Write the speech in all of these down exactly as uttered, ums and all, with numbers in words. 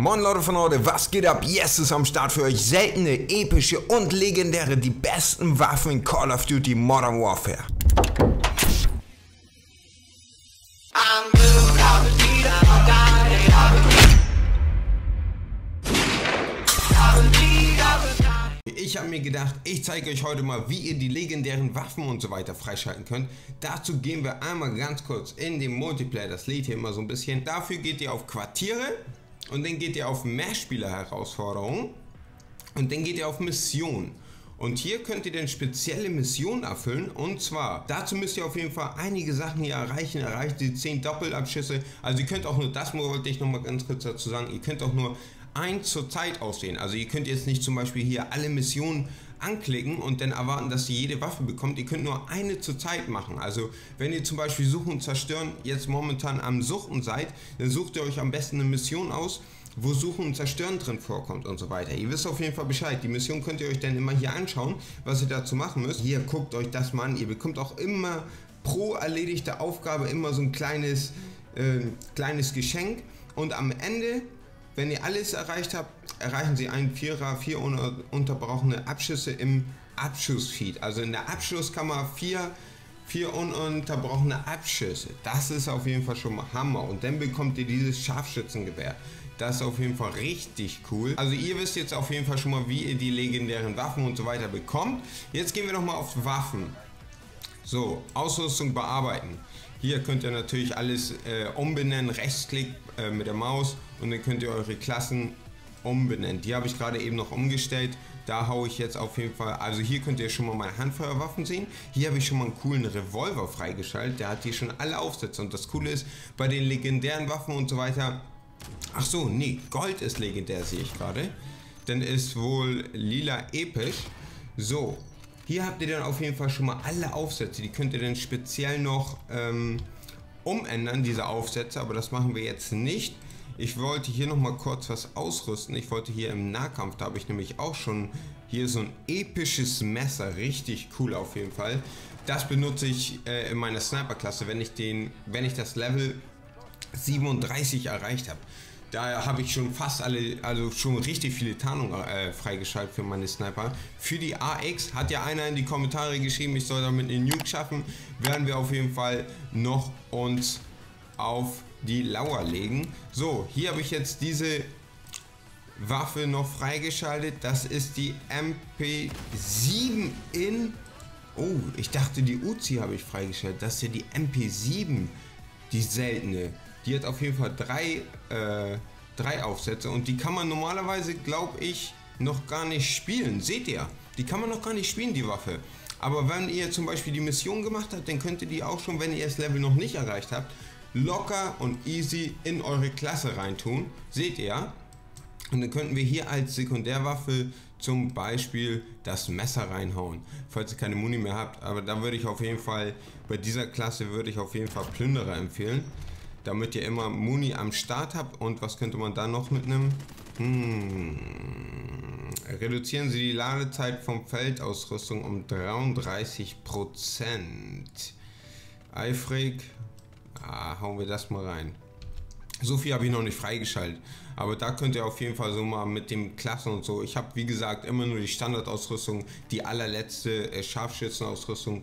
Moin Leute von heute, was geht ab? Yes ist am Start für euch. Seltene, epische und legendäre, die besten Waffen in Call of Duty Modern Warfare. Ich habe mir gedacht, ich zeige euch heute mal, wie ihr die legendären Waffen und so weiter freischalten könnt. Dazu gehen wir einmal ganz kurz in den Multiplayer, das lädt hier immer so ein bisschen. Dafür geht ihr auf Quartiere und dann geht ihr auf Mehrspieler-Herausforderungen und dann geht ihr auf Missionen. Und hier könnt ihr dann spezielle Missionen erfüllen, und zwar, dazu müsst ihr auf jeden Fall einige Sachen hier erreichen, erreicht die zehn Doppelabschüsse, also ihr könnt auch nur, das wollte ich nochmal ganz kurz dazu sagen, ihr könnt auch nur eins zur Zeit auswählen, also ihr könnt jetzt nicht zum Beispiel hier alle Missionen anklicken und dann erwarten, dass ihr jede Waffe bekommt, ihr könnt nur eine zur Zeit machen, also wenn ihr zum Beispiel Suchen und Zerstören jetzt momentan am Suchen seid, dann sucht ihr euch am besten eine Mission aus, wo Suchen und Zerstören drin vorkommt und so weiter. Ihr wisst auf jeden Fall Bescheid. Die Mission könnt ihr euch dann immer hier anschauen, was ihr dazu machen müsst. Hier, guckt euch das mal an. Ihr bekommt auch immer pro erledigte Aufgabe immer so ein kleines, äh, kleines Geschenk. Und am Ende, wenn ihr alles erreicht habt, erreichen sie einen Vierer, vier ununterbrochene Abschüsse im Abschussfeed. Also in der Abschusskammer vier... Vier ununterbrochene Abschüsse, das ist auf jeden Fall schon mal Hammer. Und dann bekommt ihr dieses Scharfschützengewehr. Das ist auf jeden Fall richtig cool. Also ihr wisst jetzt auf jeden Fall schon mal, wie ihr die legendären Waffen und so weiter bekommt. Jetzt gehen wir nochmal auf Waffen. So, Ausrüstung bearbeiten. Hier könnt ihr natürlich alles äh, umbenennen, Rechtsklick äh, mit der Maus. Und dann könnt ihr eure Klassen umbenennen. Die habe ich gerade eben noch umgestellt. Da haue ich jetzt auf jeden Fall, also hier könnt ihr schon mal meine Handfeuerwaffen sehen. Hier habe ich schon mal einen coolen Revolver freigeschaltet. Der hat hier schon alle Aufsätze. Und das Coole ist, bei den legendären Waffen und so weiter. Ach so, nee, Gold ist legendär, sehe ich gerade. Dann ist wohl lila episch. So, hier habt ihr dann auf jeden Fall schon mal alle Aufsätze. Die könnt ihr dann speziell noch ähm, umändern, diese Aufsätze. Aber das machen wir jetzt nicht. Ich wollte hier nochmal kurz was ausrüsten. Ich wollte hier im Nahkampf, da habe ich nämlich auch schon hier so ein episches Messer. Richtig cool auf jeden Fall. Das benutze ich äh, in meiner Sniper-Klasse, wenn ich den, wenn ich das Level siebenunddreißig erreicht habe. Da habe ich schon fast alle, also schon richtig viele Tarnungen äh, freigeschaltet für meine Sniper. Für die A X hat ja einer in die Kommentare geschrieben, ich soll damit eine Nuke schaffen. Werden wir auf jeden Fall noch uns auf die Lauer legen. So, hier habe ich jetzt diese Waffe noch freigeschaltet. Das ist die M P sieben in... Oh, ich dachte, die Uzi habe ich freigeschaltet. Das ist ja die M P sieben, die seltene. Die hat auf jeden Fall drei, äh, drei Aufsätze. Und die kann man normalerweise, glaube ich, noch gar nicht spielen. Seht ihr? Die kann man noch gar nicht spielen, die Waffe. Aber wenn ihr zum Beispiel die Mission gemacht habt, dann könnt ihr die auch schon, wenn ihr das Level noch nicht erreicht habt, locker und easy in eure Klasse reintun, seht ihr? Und dann könnten wir hier als Sekundärwaffe zum Beispiel das Messer reinhauen, falls ihr keine Muni mehr habt. Aber da würde ich auf jeden Fall, bei dieser Klasse würde ich auf jeden Fall Plünderer empfehlen, damit ihr immer Muni am Start habt. Und was könnte man da noch mitnehmen? Hm. Reduzieren Sie die Ladezeit von Feldausrüstung um dreiunddreißig Prozent. Eifrig. Ah, hauen wir das mal rein. So viel habe ich noch nicht freigeschaltet. Aber da könnt ihr auf jeden Fall so mal mit dem Klassen und so. Ich habe, wie gesagt, immer nur die Standardausrüstung, die allerletzte äh, Scharfschützenausrüstung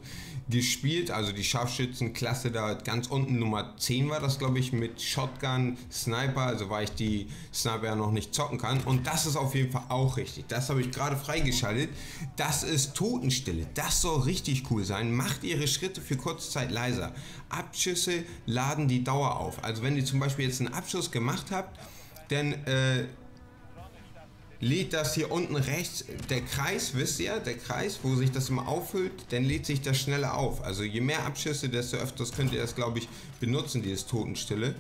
gespielt. Also die Scharfschützenklasse da ganz unten, Nummer zehn war das, glaube ich, mit Shotgun, Sniper. Also weil ich die Sniper ja noch nicht zocken kann. Und das ist auf jeden Fall auch richtig. Das habe ich gerade freigeschaltet. Das ist Totenstille. Das soll richtig cool sein. Macht ihre Schritte für kurze Zeit leiser. Abschüsse laden die Dauer auf. Also wenn ihr zum Beispiel jetzt einen Abschuss gemacht habt, denn äh, lädt das hier unten rechts, der Kreis, wisst ihr, der Kreis, wo sich das immer auffüllt, dann lädt sich das schneller auf. Also je mehr Abschüsse, desto öfters könnt ihr das, glaube ich, benutzen, dieses Totenstille.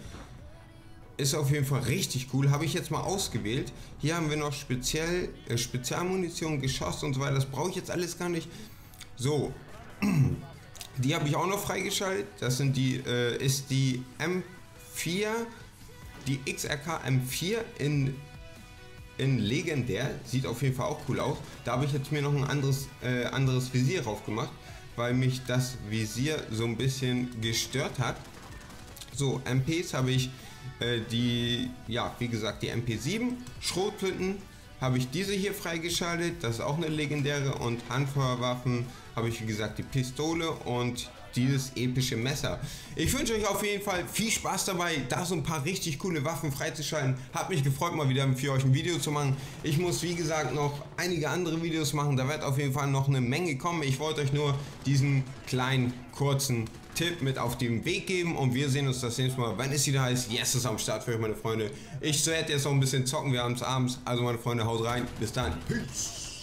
Ist auf jeden Fall richtig cool, habe ich jetzt mal ausgewählt. Hier haben wir noch speziell äh, Spezialmunition, Geschoss und so weiter, das brauche ich jetzt alles gar nicht. So, die habe ich auch noch freigeschaltet, das sind die, äh, ist die M vier. Die X R K M vier in, in legendär, sieht auf jeden Fall auch cool aus. Da habe ich jetzt mir noch ein anderes, äh, anderes Visier drauf gemacht, weil mich das Visier so ein bisschen gestört hat. So, M Ps habe ich äh, die, ja, wie gesagt, die M P sieben. Schrotflinten habe ich diese hier freigeschaltet, das ist auch eine legendäre, und Handfeuerwaffen habe ich, wie gesagt, die Pistole und dieses epische Messer. Ich wünsche euch auf jeden Fall viel Spaß dabei, da so ein paar richtig coole Waffen freizuschalten. Hat mich gefreut, mal wieder für euch ein Video zu machen. Ich muss, wie gesagt, noch einige andere Videos machen. Da wird auf jeden Fall noch eine Menge kommen. Ich wollte euch nur diesen kleinen, kurzen Tipp mit auf den Weg geben. Und wir sehen uns das nächste Mal, wenn es wieder heißt, yes, ist am Start für euch, meine Freunde. Ich werde jetzt noch ein bisschen zocken, wir haben es abends. Also, meine Freunde, haut rein. Bis dann. Peace.